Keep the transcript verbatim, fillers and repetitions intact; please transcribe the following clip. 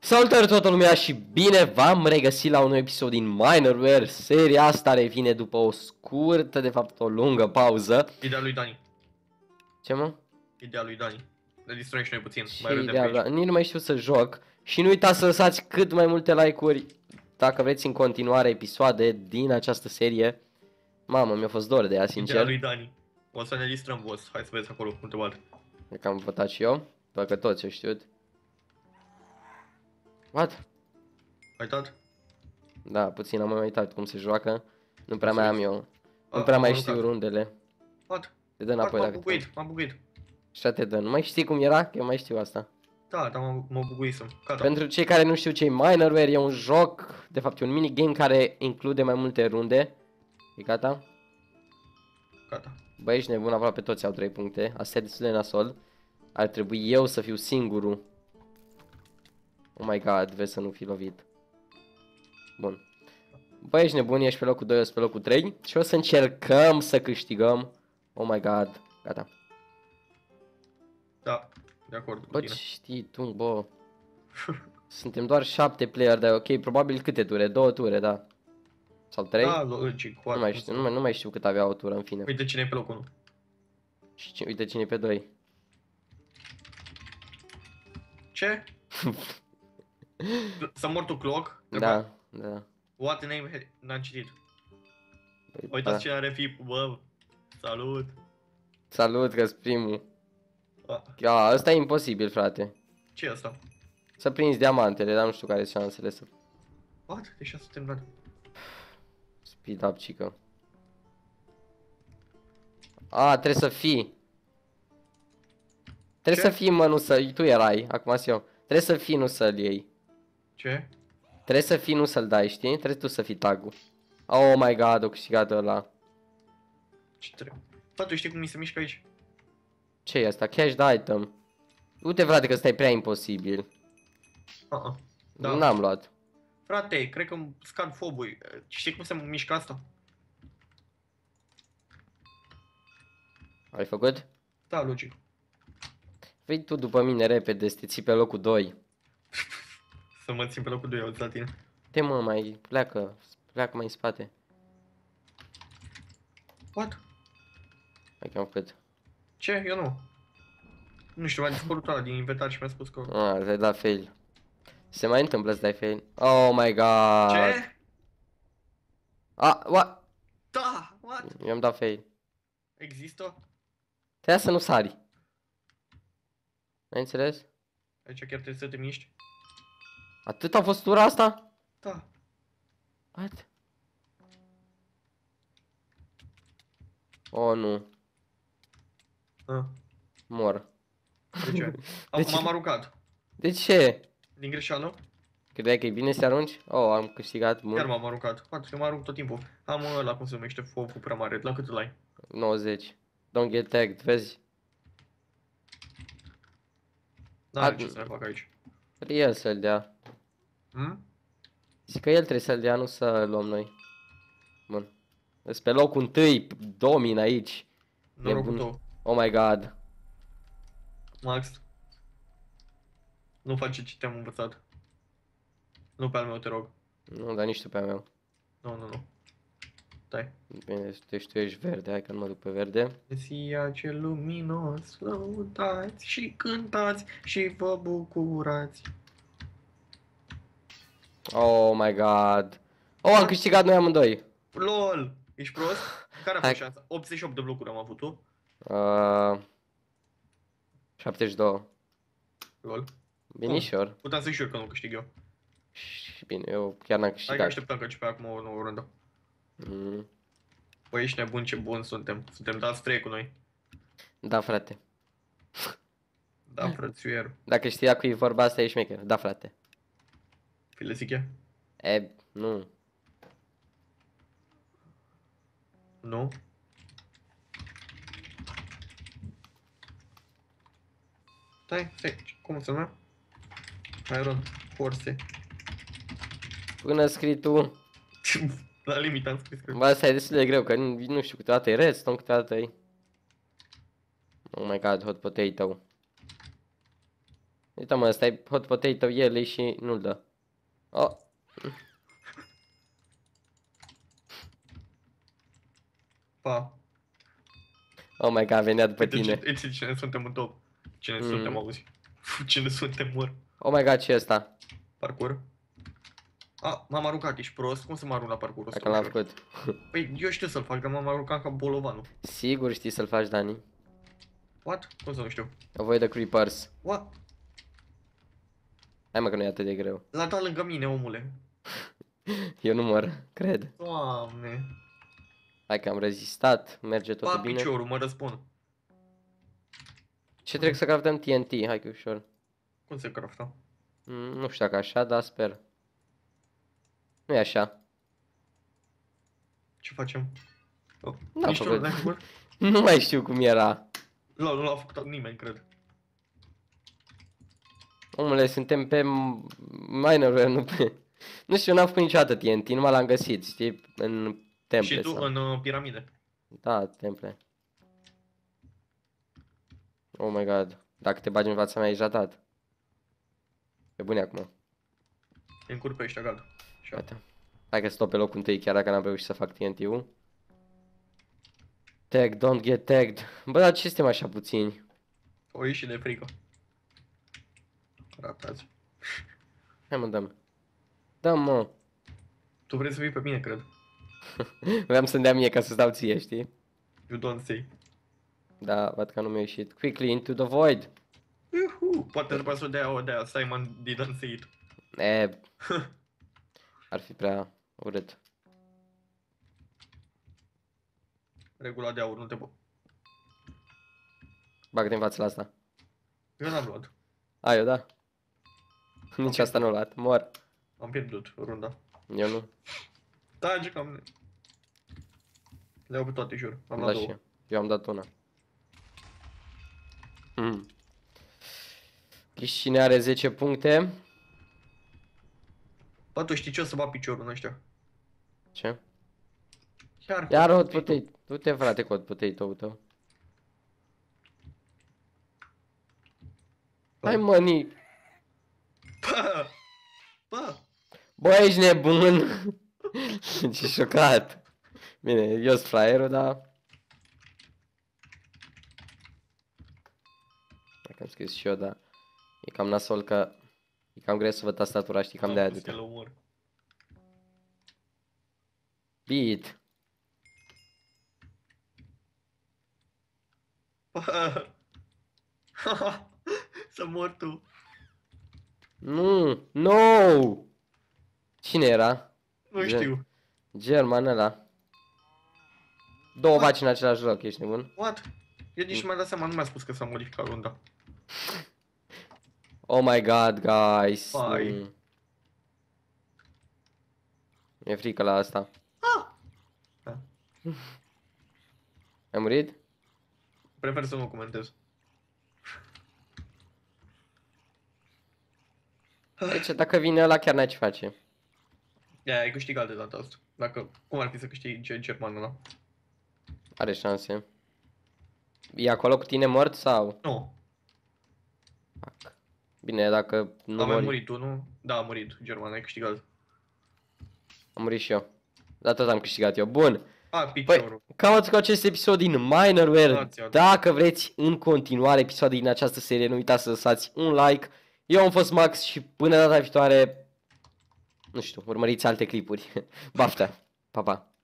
Salutare toată lumea și bine v-am regăsit la un nou episod din Minerware. Seria asta revine după o scurtă, de fapt o lungă pauză. Ideea lui Dani. Ce mă? Ideea lui Dani. Ne distrăm și noi puțin. Și mai ideea, da. Nici nu mai știu să joc. Și nu uitați să lăsați cât mai multe like-uri dacă vreți în continuare episoade din această serie. Mamă, mi-a fost dor de ea, sincer. Ideea lui Dani. O să ne distrăm, boss. Hai să vedeți acolo cu întrebare. Cred că am votat și eu, dacă toți o știu. What? Ai uitat? Da, puțin am mai uitat cum se joacă. Nu prea mai am eu. Nu prea mai știu rundele. What? Te dă înapoi dacă... M-am buguit, m-am buguit. Așa te dă, nu mai știi cum era? Că eu mai știu asta. Da, dar m-am buguisem. Pentru cei care nu știu ce e Minerware, e un joc, de fapt e un minigame care include mai multe runde. E gata? Gata. Băi, ești nebun, aproape toți au trei puncte. Asta e destul de nasol. Ar trebui eu să fiu singurul. Oh my god, vezi să nu fi lovit. Bun. Băi, ești nebun, ești pe locul doi, eu sunt pe locul trei. Și o să încercăm să câștigăm. Oh my god, gata. Da, de acord cu tine. Bă, știi tu, bă. Suntem doar șapte player, dar ok, probabil câte ture? două ture, da. Sau trei? Da, logic, nu mai știu, nu, mai, nu mai știu cât avea o tură, în fine. Uite cine e pe locul unu. Și uite cine e pe doi. Ce? S-a mort o clock? Da, da. What name? N-am citit. Uitați cine are fi, bă. Salut. Salut, că-s primul. A, ăsta e imposibil, frate. Ce e ăsta? Să prinzi diamantele, dar nu știu care sunt șansele să... What? Deci asta suntem dat. Speed up, cică. A, trebuie să fii. Trebuie să fii, mă, nu să... Tu erai, acum sunt eu. Trebuie să fii, nu să-l iei. Ce? Trebuie să fii, nu să-l dai, știi? Trebuie tu să fii tagul. Oh my god, o câștigat ăla. Ce trebuie? Da, tu știi cum mi se mișcă aici? Ce e asta? Cash de item. Uite, frate, că ăsta e prea imposibil. Uh-uh. Da. N-am luat. Frate, cred că-mi scad fobul. Știi cum se mișcă asta? Ai făcut? Da, logic. Vei tu după mine repede, să te ții pe locul doi. Să mă țin pe locul doi, eu la tine. Te mă, mai pleacă, pleacă mai în spate. What? Hai că am făcut. Ce? Eu nu. Nu știu, m-a dispărut ăla din inventar și mi-a spus că... Ah, ți-ai dat fail. Se mai întâmplă să dai fail. Oh my god. Ce? Ah, what? Da, what? I-am dat fail. Există? Trebuia să nu sari. Ai înțeles? Aici chiar trebuie să te miști. Atât a fost tura asta? Da. What? Oh, nu. A. Mor. De ce? Acum am aruncat. De ce? Din greșeală? Credeai că e bine să arunci? Oh, am câștigat mult. Chiar m-am aruncat. Poate că mă arunc tot timpul. Am ăla, cum se numește, focul prea mare. La cât îl ai? nouăzeci. Don't get tagged, vezi? Da, ce să ne fac aici? El să-l dea. Hmm? Zic că el trebuie să-l dea, nu să luăm noi. Bun. Sunt pe locul întâi, domin aici. Norocul tău. Oh my god. Max. Nu face ce te-am învățat. Nu pe al meu, te rog. Nu, dar nici tu pe al meu. Nu, nu, nu. Stai. Bine, deci tu ești verde, hai că nu mă duc pe verde. Sia ce luminos, lăudați și cântați și vă bucurați. Oh my god. Oh, am câștigat noi amândoi. LOL, ești prost? Care a fost șansa? optzeci și opt de blocuri am avut tu? Uh, șaptezeci și doi. LOL. Binișor. Puteam să-i șur că nu câștig eu. Bine, eu chiar n-am câștigat. Hai că așteptam că ce pe acum o nouă rândă. Mm. Păi ești nebun, ce bun suntem. Suntem dați trei cu noi. Da, frate. Da, frățuieru. Dacă știa cu vorba asta, ești maker. Da, frate. Fii le zic eu? E, nu. Nu? Stai, stai, cum se numea? Iron Horse. Până scrii tu. La limita am scris că... Bă, asta e destul de greu, că nu, nu știu, câteodată e redstone, câteodată e... Oh my god, hot potato. Uita mă, ăsta e hot potato early și nu-l dă. Oh. Pa. Oh my god, venea după uite, tine. Uite cine suntem în top. Cine mm. suntem, auzi? Cine suntem, mor? Oh my god, ce e ăsta? Parkour? A, m-am aruncat, ești prost? Cum să mă arunc la parkour ăsta? Dacă l-am făcut. Păi eu știu să-l fac, dar m-am aruncat ca bolovanul. Sigur știi să-l faci, Dani. What? Cum să nu știu? Avoid the creepers. What? Hai mă că nu e atât de greu. L-a dat lângă mine, omule. Eu nu mor, cred. Doamne. Hai că am rezistat, merge tot bine. Pa piciorul, mă răspund. Ce trebuie să craftăm T N T? Hai că ușor. Cum se craftă? Mm, nu știu dacă așa, dar sper. Nu e așa. Ce facem? Oh, n-am făcut. Nu mai știu cum era. Nu, nu l-a făcut nimeni, cred. Omule, suntem pe Minerware, nu pe... Nu știu, n-am făcut niciodată T N T, numai l-am găsit, știi, în temple. Și tu sau... în uh, piramide. Da, temple. Oh my god, dacă te bagi în fața mea, ești ratat. E bune acum. Te încurc pe ăștia, gata. Gata. Hai că stau pe locul întâi, chiar dacă n-am reușit să fac T N T-ul. Tag, don't get tagged. Bă, dar ce suntem așa puțini? O ieși de frică. Ratați. Hai mă, dă-mi. Dă-mi. Tu vrei să vii pe mine, cred. Vreau să-mi dea mie ca să-ți dau ție, știi? You don't say. Da, văd că nu mi-a ieșit. Quickly into the void. Uhu, poate ar trebui să o dea o dea, Simon didn't say it. E, ar fi prea urât. Regula de aur, nu te bă. Bagă-te în față la asta. Eu n-am luat. A, eu da. Nici asta nu-l luat, mor. Am pierdut runda. Eu nu. Tage cam ne. Le-au pe toate, jur. Am luat două. Eu am dat una. Mm. Cine are zece puncte? Bă, tu știi ce o să bat piciorul în ăștia? Ce? Chiar iar hot potato. Du-te frate cu hot potato-ul tău. Hai măni. Bă! Bă! Bă, ești nebun! Ce șocat! Bine, eu sunt fraierul, dar... Dacă am scris și eu, dar... E cam nasol că... E cam greu să văd tastatura, știi, cam de-aia de-te. Beat! Să mor tu. Nu, no! Cine era? Nu știu. German ăla. Două baci în același loc, ești nebun? What? Eu nici nu mi-am dat seama, nu mi-a spus că s-a modificat runda. Oh my god, guys. Bye. Mi-e frică la asta. Ah! Da. Ai murit? Prefer să nu comentez. Deci, dacă vine ăla, chiar n-ai ce face. Da, ai câștigat de data asta. Dacă, cum ar fi să câștigi germanul ăla? Are șanse. E acolo cu tine mort sau? Nu. Fac. Bine, dacă nu am mori... murit tu, nu? Da, a murit german, ai câștigat. Am murit și eu. Dar tot am câștigat eu. Bun. A, piciorul. Păi, cauți cu acest episod din Minerware. Dacă vreți în continuare episoade din această serie, nu uitați să lăsați un like. Eu am fost Max și până data viitoare, nu știu, urmăriți alte clipuri. Baftă, pa, pa!